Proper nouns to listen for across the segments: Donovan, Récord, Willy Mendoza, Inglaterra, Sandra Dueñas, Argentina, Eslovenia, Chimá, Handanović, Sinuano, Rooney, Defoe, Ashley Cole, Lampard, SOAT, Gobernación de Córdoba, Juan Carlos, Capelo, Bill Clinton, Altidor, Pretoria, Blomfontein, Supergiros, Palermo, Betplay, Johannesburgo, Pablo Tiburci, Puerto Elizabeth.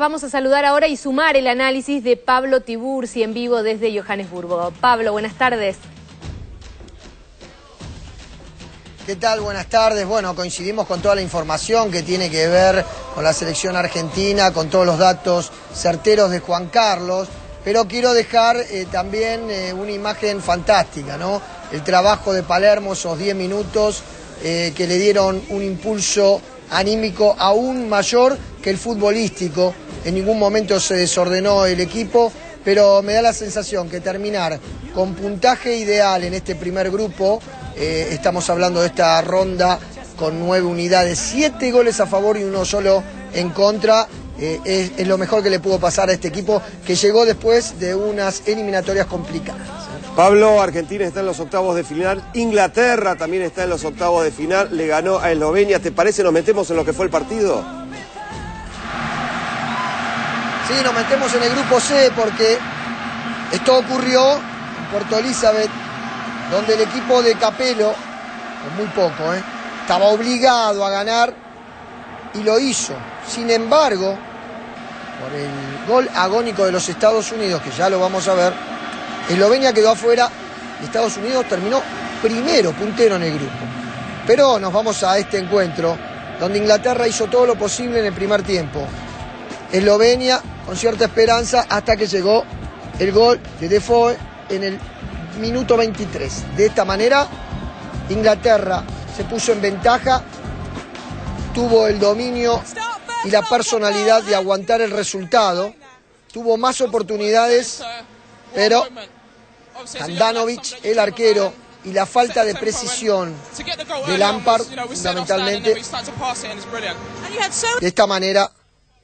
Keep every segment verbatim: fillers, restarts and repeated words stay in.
Vamos a saludar ahora y sumar el análisis de Pablo Tiburci en vivo desde Johannesburgo. Pablo, buenas tardes. ¿Qué tal? Buenas tardes. Bueno, coincidimos con toda la información que tiene que ver con la selección argentina, con todos los datos certeros de Juan Carlos, pero quiero dejar eh, también eh, una imagen fantástica, ¿no? El trabajo de Palermo, esos diez minutos eh, que le dieron un impulso anímico aún mayor que el futbolístico. En ningún momento se desordenó el equipo, pero me da la sensación que terminar con puntaje ideal en este primer grupo, eh, estamos hablando de esta ronda con nueve unidades, siete goles a favor y uno solo en contra, eh, es, es lo mejor que le pudo pasar a este equipo que llegó después de unas eliminatorias complicadas. Pablo, Argentina está en los octavos de final, Inglaterra también está en los octavos de final, le ganó a Eslovenia. ¿Te parece nos metemos en lo que fue el partido? Sí, nos metemos en el grupo C porque esto ocurrió en Puerto Elizabeth, donde el equipo de Capelo, con muy poco, ¿eh? estaba obligado a ganar y lo hizo. Sin embargo, por el gol agónico de los Estados Unidos, que ya lo vamos a ver, Eslovenia quedó afuera y Estados Unidos terminó primero, puntero en el grupo. Pero nos vamos a este encuentro donde Inglaterra hizo todo lo posible en el primer tiempo. Eslovenia con cierta esperanza hasta que llegó el gol de Defoe en el minuto veintitrés. De esta manera Inglaterra se puso en ventaja, tuvo el dominio y la personalidad de aguantar el resultado, tuvo más oportunidades, pero Handanović, el arquero, y la falta de precisión de Lampard, fundamentalmente, de esta manera,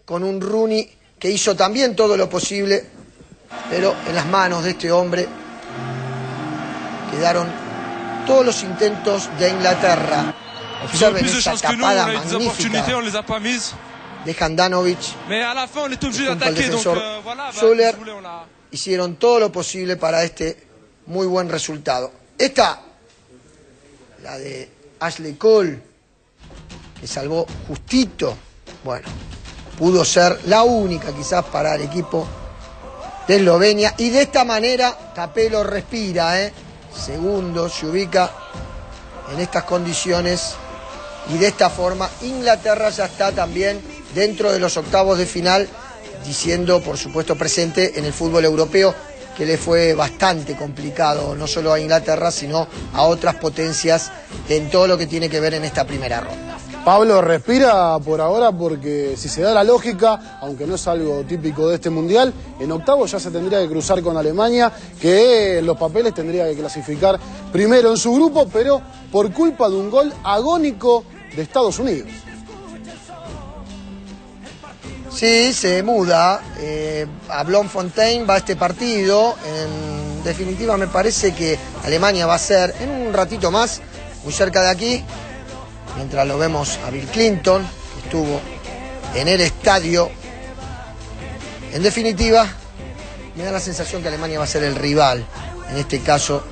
con un Rooney que hizo también todo lo posible, pero en las manos de este hombre quedaron todos los intentos de Inglaterra. Observen esta tapada magnífica de Handanović junto al defensor Soler. Hicieron todo lo posible para este muy buen resultado. Esta, la de Ashley Cole, que salvó justito, bueno, pudo ser la única quizás para el equipo de Eslovenia. Y de esta manera Capelo respira, ¿eh? segundo, se ubica en estas condiciones. Y de esta forma Inglaterra ya está también dentro de los octavos de final, diciendo, por supuesto, presente en el fútbol europeo, que le fue bastante complicado, no solo a Inglaterra, sino a otras potencias en todo lo que tiene que ver en esta primera ronda. Pablo, respira por ahora porque si se da la lógica, aunque no es algo típico de este Mundial, en octavos ya se tendría que cruzar con Alemania, que en los papeles tendría que clasificar primero en su grupo, pero por culpa de un gol agónico de Estados Unidos. Sí, se muda. Eh, a Blomfontein va este partido. En definitiva, me parece que Alemania va a ser, en un ratito más, muy cerca de aquí, mientras lo vemos a Bill Clinton, que estuvo en el estadio. En definitiva, me da la sensación que Alemania va a ser el rival, en este caso,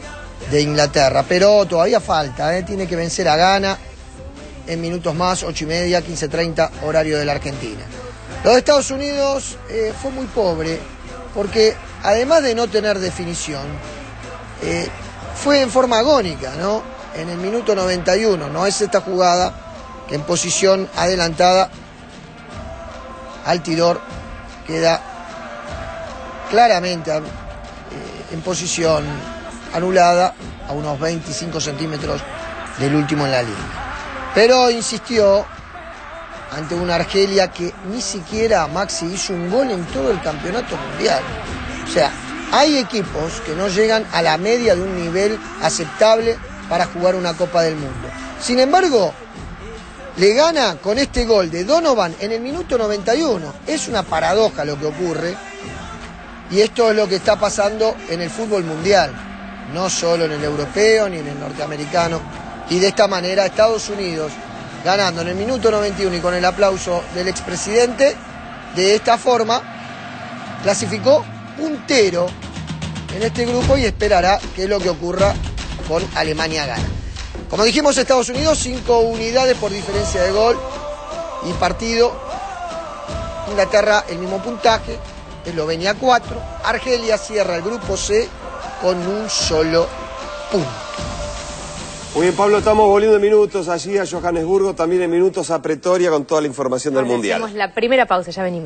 de Inglaterra. Pero todavía falta, ¿eh? tiene que vencer a Ghana en minutos más, ocho y media, quince treinta, horario de la Argentina. Lo de Estados Unidos eh, fue muy pobre, porque además de no tener definición, eh, fue en forma agónica, ¿no? En el minuto noventa y uno, no es esta jugada que en posición adelantada Altidor queda claramente eh, en posición anulada a unos veinticinco centímetros del último en la línea. Pero insistió ante una Argelia que ni siquiera Maxi hizo un gol en todo el campeonato mundial. O sea, hay equipos que no llegan a la media de un nivel aceptable para jugar una Copa del Mundo. Sin embargo, le gana con este gol de Donovan en el minuto noventa y uno. Es una paradoja lo que ocurre. Y esto es lo que está pasando en el fútbol mundial. No solo en el europeo ni en el norteamericano. Y de esta manera Estados Unidos, ganando en el minuto noventa y uno y con el aplauso del expresidente, de esta forma clasificó puntero en este grupo y esperará qué es lo que ocurra con Alemania-Ghana. Como dijimos, Estados Unidos, cinco unidades por diferencia de gol y partido, Inglaterra el mismo puntaje, Eslovenia cuatro, Argelia cierra el grupo C con un solo punto. Muy bien, Pablo, estamos volviendo en minutos allí a Johannesburgo, también en minutos a Pretoria con toda la información del Mundial. Hacemos la primera pausa, ya venimos.